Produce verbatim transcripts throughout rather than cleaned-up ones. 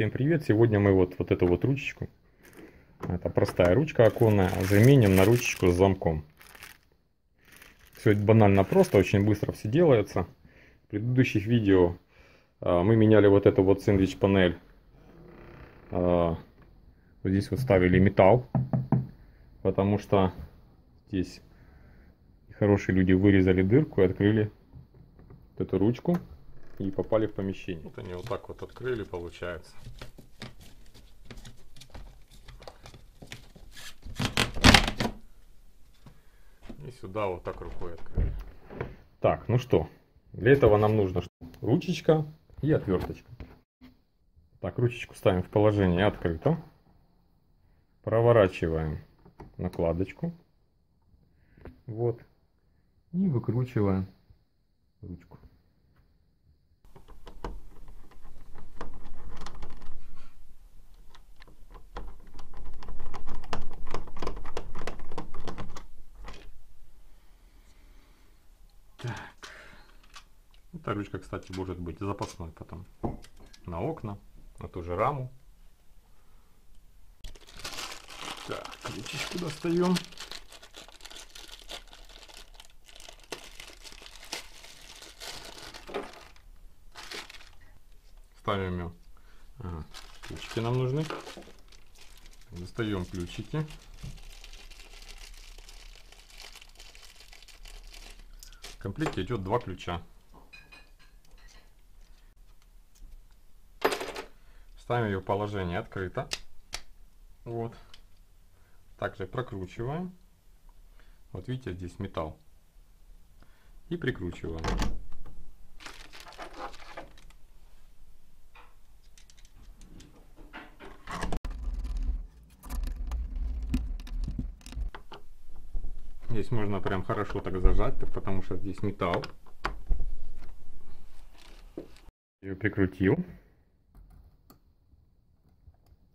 Всем привет! Сегодня мы вот, вот эту вот ручечку, это простая ручка оконная, заменим на ручечку с замком. Все это банально просто, очень быстро все делается. В предыдущих видео мы меняли вот эту вот сэндвич-панель. Вот здесь вот ставили металл, потому что здесь хорошие люди вырезали дырку и открыли вот эту ручку. И попали в помещение. Вот они вот так вот открыли, получается. И сюда вот так рукой открыли. Так, ну что, для этого нам нужно ручечка и отверточка. Так, ручечку ставим в положение открыто. Проворачиваем накладочку. Вот. И выкручиваем ручку. Эта ручка, кстати, может быть запасной потом на окна, на ту же раму. Так, ручечку достаем. Ставим ее. Ага, ключики нам нужны. Достаем ключики. В комплекте идет два ключа. Ставим ее в положение открыто. Вот. Также прокручиваем. Вот видите, здесь металл. И прикручиваем. Здесь можно прям хорошо так зажать, потому что здесь металл. Ее прикрутил.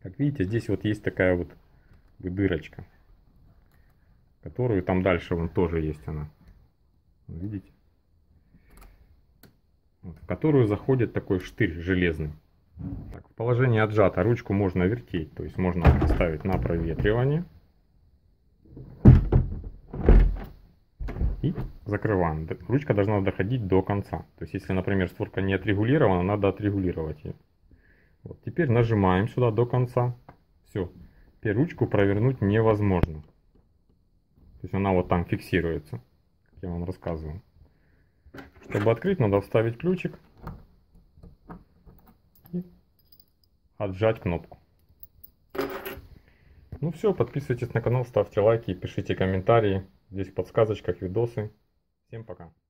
Как видите, здесь вот есть такая вот дырочка, которую там дальше вон тоже есть она. Видите? Вот, в которую заходит такой штырь железный. Так, в положении отжато ручку можно вертеть, то есть можно поставить на проветривание. И закрываем. Ручка должна доходить до конца. То есть, если, например, створка не отрегулирована, надо отрегулировать ее. Вот, теперь нажимаем сюда до конца. Все. Теперь ручку провернуть невозможно. То есть она вот там фиксируется, как я вам рассказывал. Чтобы открыть, надо вставить ключик и отжать кнопку. Ну все, подписывайтесь на канал, ставьте лайки, пишите комментарии. Здесь в подсказочках видосы. Всем пока.